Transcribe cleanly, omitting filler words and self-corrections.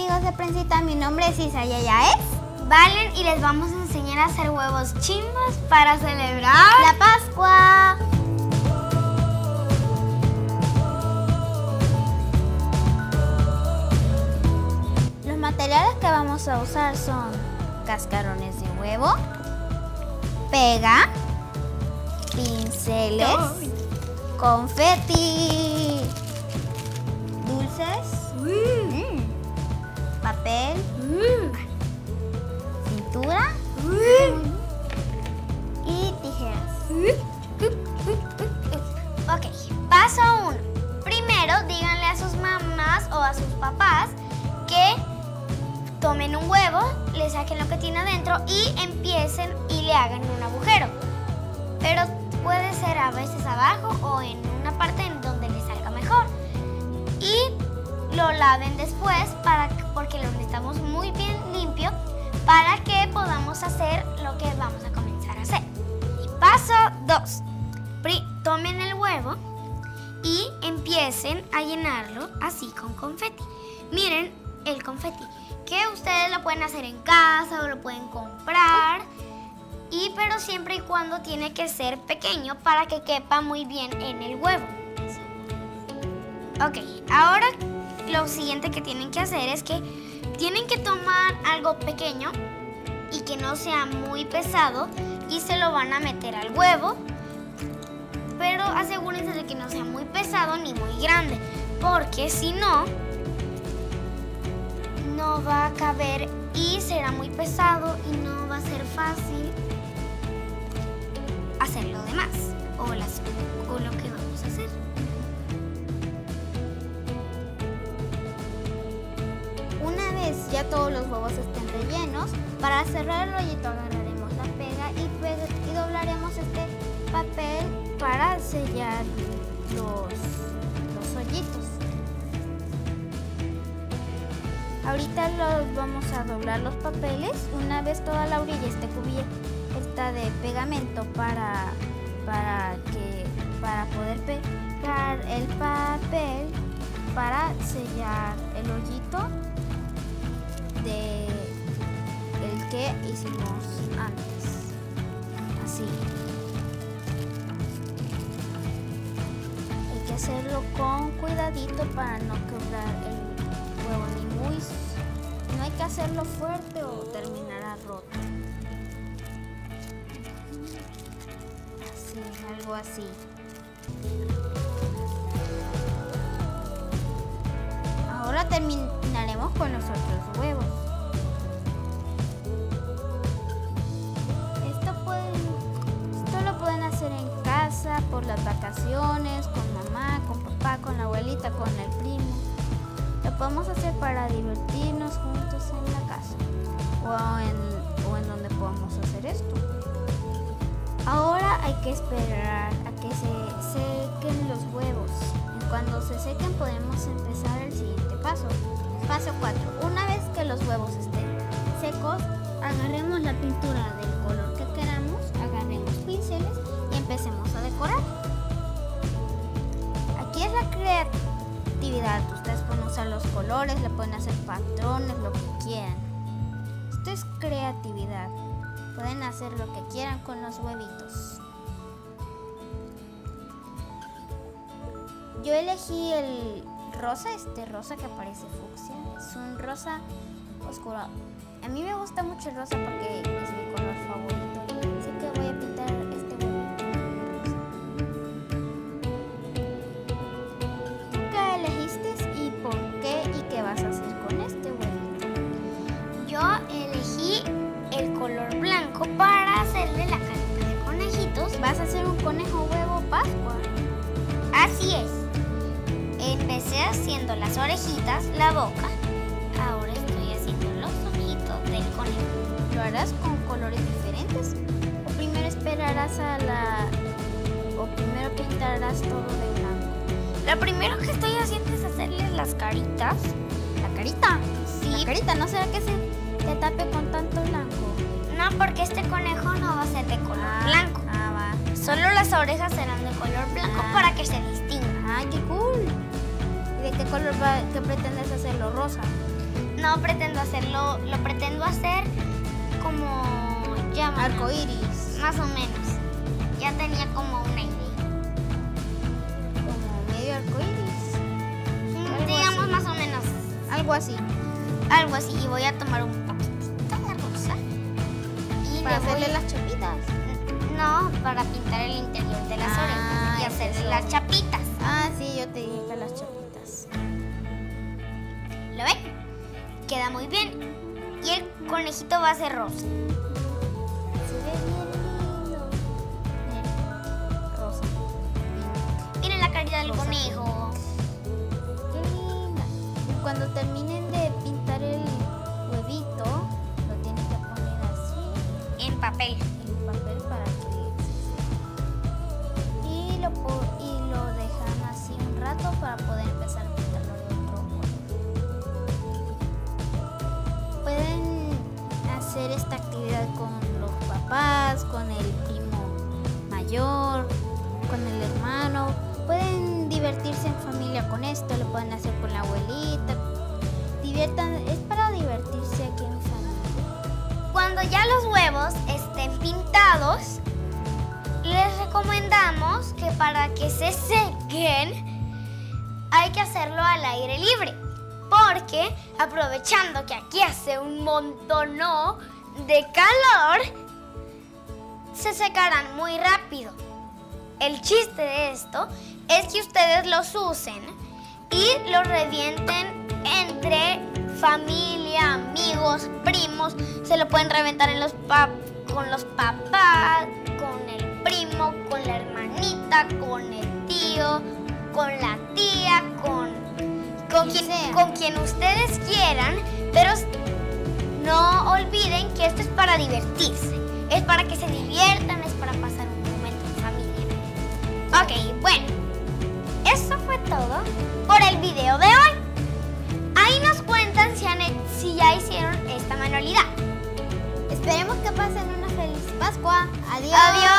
amigos de Prensita, mi nombre es Isa y ella es Valen y les vamos a enseñar a hacer huevos chimbos para celebrar la Pascua. Los materiales que vamos a usar son cascarones de huevo, pega, pinceles, confeti, dulces, papel, pintura y tijeras. Ok, paso 1. Primero díganle a sus mamás o a sus papás que tomen un huevo, le saquen lo que tiene adentro y empiecen y le hagan un agujero. Pero puede ser a veces abajo o en una parte en donde le salga mejor. Y lo laven después porque lo necesitamos muy bien limpio para que podamos hacer lo que vamos a comenzar a hacer. Y paso 2. Tomen el huevo y empiecen a llenarlo así con confeti. Miren el confeti, que ustedes lo pueden hacer en casa o lo pueden comprar, pero siempre y cuando tiene que ser pequeño para que quepa muy bien en el huevo. Ok, ahora lo siguiente que tienen que hacer es que tienen que tomar algo pequeño y que no sea muy pesado y se lo van a meter al huevo, pero asegúrense de que no sea muy pesado ni muy grande, porque si no, no va a caber y será muy pesado y no va a ser fácil hacer lo demás o lo que vamos a hacer. Una vez ya todos los huevos estén rellenos, para cerrar el rollito agarraremos la pega y doblaremos este papel para sellar los hoyitos. Ahorita los vamos a doblar los papeles. Una vez toda la orilla esté cubierta de pegamento para poder pegar el papel para sellar el hoyito del que hicimos antes, así. Hay que hacerlo con cuidadito para no quebrar el huevo no hay que hacerlo fuerte o terminará roto. Sí, algo así. Ahora terminaremos con los otros huevos. Esto lo pueden hacer en casa, por las vacaciones, con mamá, con papá, con la abuelita, con el primo. Lo podemos hacer para divertirnos juntos en la casa o en donde podamos hacer esto. Ahora hay que esperar a que se sequen los huevos. Y cuando se sequen podemos empezar el siguiente paso. Paso 4. Una vez que los huevos estén secos, agarremos la pintura del color que queramos, agarremos pinceles y empecemos a decorar. Aquí es la creatividad. Ustedes pueden usar los colores, le pueden hacer patrones, lo que quieran. Esto es creatividad. Pueden hacer lo que quieran con los huevitos. Yo elegí el rosa, este rosa que parece fucsia. Es un rosa oscuro. A mí me gusta mucho el rosa porque es mi color favorito. Así que voy a pintar este huevito. ¿Tú qué elegiste y por qué y qué vas a hacer con este huevito? Yo elegí el color blanco para hacerle la carita de conejitos. Vas a hacer un conejo huevo Pascua. Así es. Empecé haciendo las orejitas, la boca. Ahora estoy haciendo los ojitos del conejo. ¿Lo harás con colores diferentes? ¿O primero esperarás o primero pintarás todo de blanco? Lo primero que estoy haciendo es hacerles las caritas. ¿La carita? Sí. La carita, ¿no será que se tape con tanto blanco? No, porque este conejo no va a ser de color blanco. Va. Solo las orejas serán de color blanco para que se distingan. ¡Qué cool! ¿Y de qué color pretendes hacerlo? ¿Rosa? No pretendo hacerlo, lo pretendo hacer como llama. Arcoíris. Más o menos. Ya tenía como una idea. Como medio arcoíris. Digamos así. Más o menos. Algo así. Algo así. Y voy a tomar un poquitito de rosa. Y para hacerle las chapitas. No, para pintar el interior de las orejas y hacerle las chapitas. Ah, sí, yo te dije las chapitas. ¿Lo ven? Queda muy bien. Y el conejito va a ser rosa. Se ve bien lindo. Rosa. Miren la carita del conejo. Qué linda. Y cuando terminen de pintar el huevito, lo tienen que poner así. En papel. En papel para que... Y lo dejan así un rato para poder empezar a pintarlo de otro color. Pueden hacer esta actividad con los papás, con el primo mayor, con el hermano. Pueden divertirse en familia con esto, lo pueden hacer con la abuelita. Diviertan, es para divertirse aquí en familia. Cuando ya los huevos estén pintados, les recomendamos que para que se sequen hay que hacerlo al aire libre, porque aprovechando que aquí hace un montón de calor, se secarán muy rápido. El chiste de esto es que ustedes los usen y los revienten entre familia, amigos, primos. Se lo pueden reventar en con los papás, con el primo, con la hermanita, con el tío, con la tía, con quien ustedes quieran, pero no olviden que esto es para divertirse, es para que se diviertan, es para pasar un momento en familia. Ok, bueno, eso fue todo por el video de hoy. Ahí nos cuentan si ya hicieron esta manualidad. Esperemos que pasen una feliz Pascua. Adiós. Adiós.